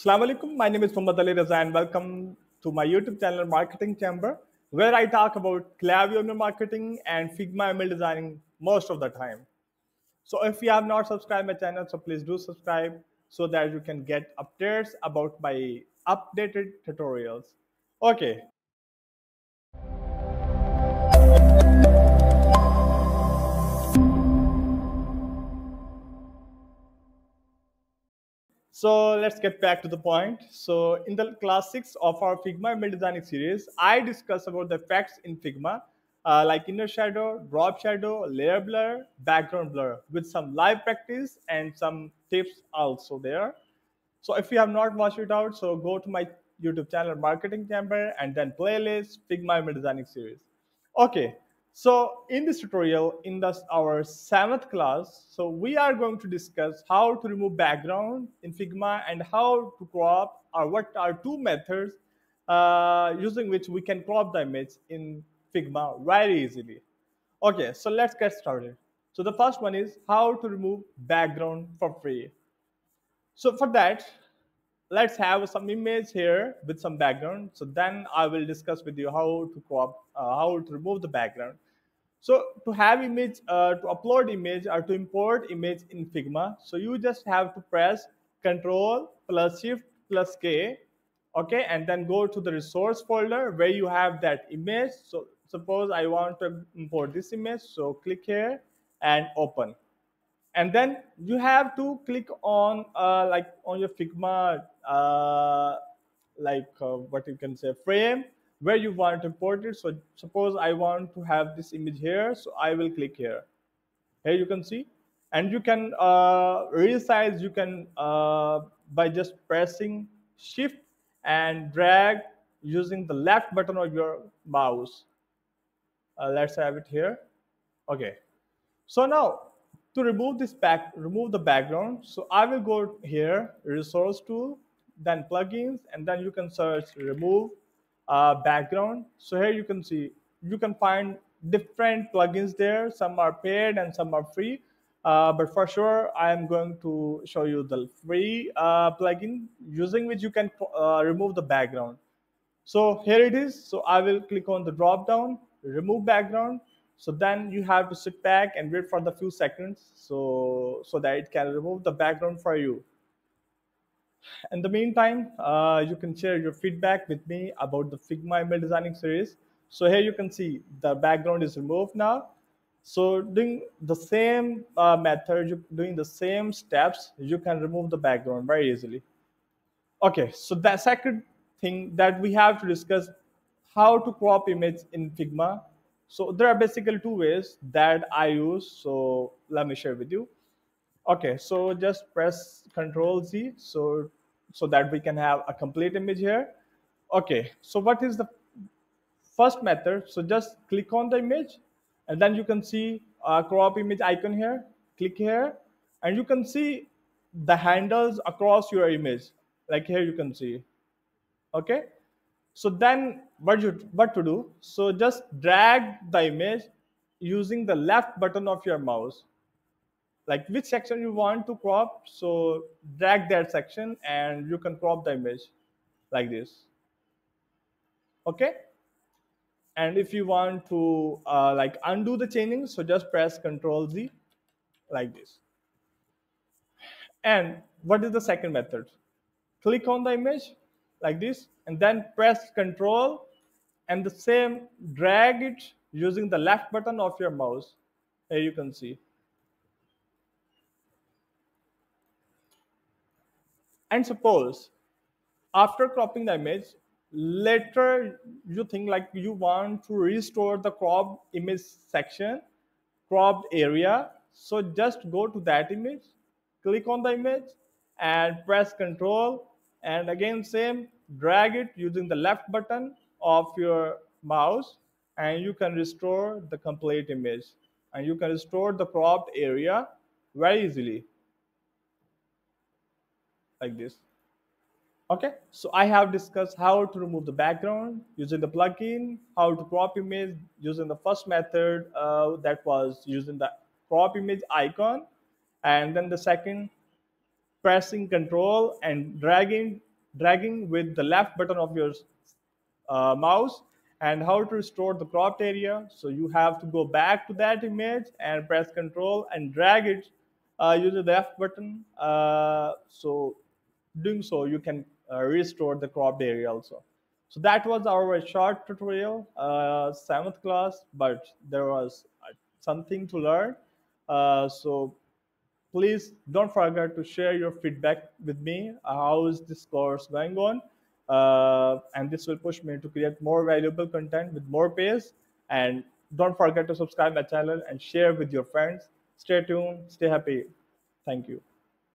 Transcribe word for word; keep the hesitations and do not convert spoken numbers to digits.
Assalamu alaikum. My name is Muhammad Ali Raza and welcome to my YouTube channel Marketing Chamber, where I talk about Klaviyo email marketing and Figma email designing most of the time. So if you have not subscribed my channel, so please do subscribe so that you can get updates about my updated tutorials. Okay. So let's get back to the point. So in the class six of our Figma email designing series, I discussed about the effects in Figma, uh, like inner shadow, drop shadow, layer blur, background blur, with some live practice and some tips also there. So if you have not watched it out, so go to my YouTube channel Marketing Chamber and then playlist Figma email designing series. Okay, so in this tutorial, in this our seventh class, so we are going to discuss how to remove background in Figma and how to crop, or what are two methods uh, using which we can crop the image in Figma very easily. Okay, so let's get started. So the first one is how to remove background for free. So for that, let's have some image here with some background. So then I will discuss with you how to crop, uh, how to remove the background. So to have image, uh, to upload image or to import image in Figma, so you just have to press Control plus Shift plus K, okay, and then go to the resource folder where you have that image. So suppose I want to import this image, so click here and open, and then you have to click on uh, like on your Figma, uh, like uh, what you can say frame, where you want to import it. So suppose I want to have this image here, so I will click here. Here you can see, and you can uh, resize. You can uh, by just pressing Shift and drag using the left button of your mouse. Uh, let's have it here. Okay. So now to remove this back, remove the background. So I will go here, resource tool, then plugins, and then you can search remove Uh, background. So here you can see, you can find different plugins there. Some are paid and some are free, uh, but for sure I am going to show you the free uh, plugin using which you can uh, remove the background. So here it is. So I will click on the drop down, remove background. So then you have to sit back and wait for the few seconds so so that it can remove the background for you. In the meantime, uh, you can share your feedback with me about the Figma email designing series. So here you can see the background is removed now. So doing the same uh, method, doing the same steps, you can remove the background very easily. Okay, so the second thing that we have to discuss, how to crop image in Figma. So there are basically two ways that I use. So let me share with you. Okay, so just press Control Z so so that we can have a complete image here. Okay, so what is the first method? So just click on the image, and then you can see a crop image icon here. Click here, and you can see the handles across your image. Like here you can see. Okay, so then what you what to do? So just drag the image using the left button of your mouse. Like which section you want to crop, so drag that section and you can crop the image like this. Okay, and if you want to uh, like undo the changing, so just press Control Z like this. And what is the second method? Click on the image like this and then press Control and the same, drag it using the left button of your mouse. Here you can see. And suppose after cropping the image, later you think like you want to restore the crop image section, cropped area. So just go to that image, click on the image and press Control. And again, same, drag it using the left button of your mouse and you can restore the complete image and you can restore the cropped area very easily. Like this. Okay, so I have discussed how to remove the background using the plugin, how to crop image using the first method uh, that was using the crop image icon, and then the second, pressing Control and dragging dragging with the left button of your uh, mouse, and how to restore the cropped area. So you have to go back to that image and press Control and drag it uh, using the F button. Uh, so doing so, you can uh, restore the cropped area also. So that was our short tutorial, uh, seventh class, but there was something to learn. Uh, so please don't forget to share your feedback with me. How is this course going on? Uh, and this will push me to create more valuable content with more pace. And don't forget to subscribe my channel and share with your friends. Stay tuned, stay happy. Thank you.